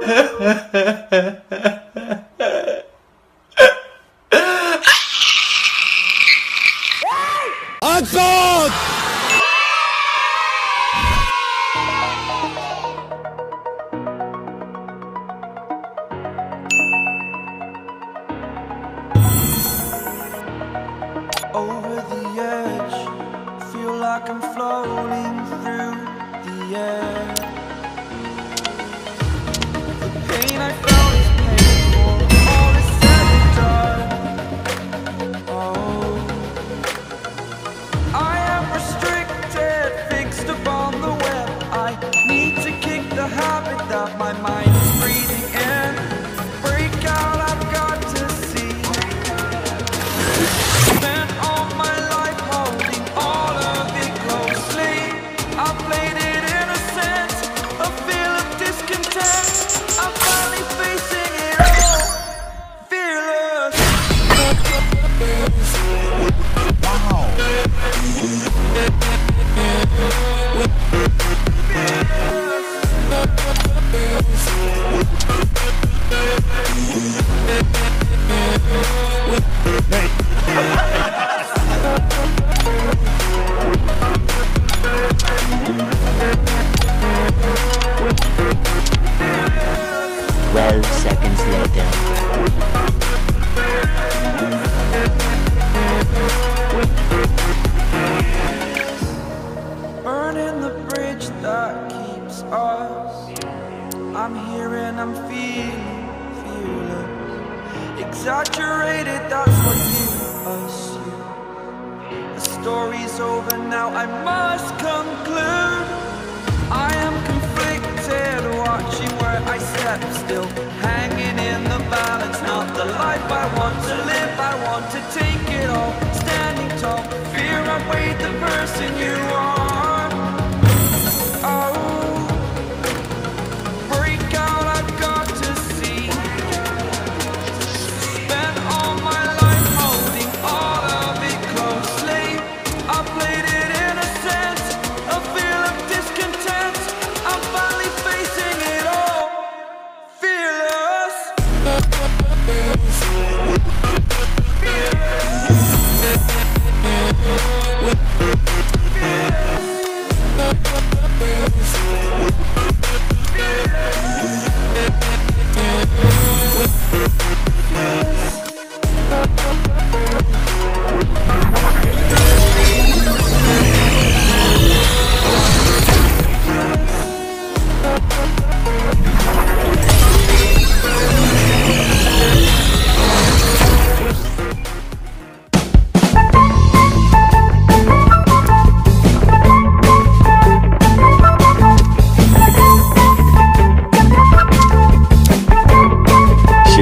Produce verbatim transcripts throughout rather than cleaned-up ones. Over the edge, feel like I'm floating through the air. The pain I felt is paid for, all is said and done. Oh, I am restricted, fixed upon the web. I need to kick the habit that my mind is breathing in. Break out, I've got to see. twelve seconds later. I'm here and I'm feeling, feeling exaggerated, that's what you assume. The story's over now, I must conclude. I am conflicted, watching where I step still, hanging in the balance, not the life I want to live. I want to take it all, standing tall, fear outweighed the person you are.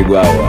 Wow.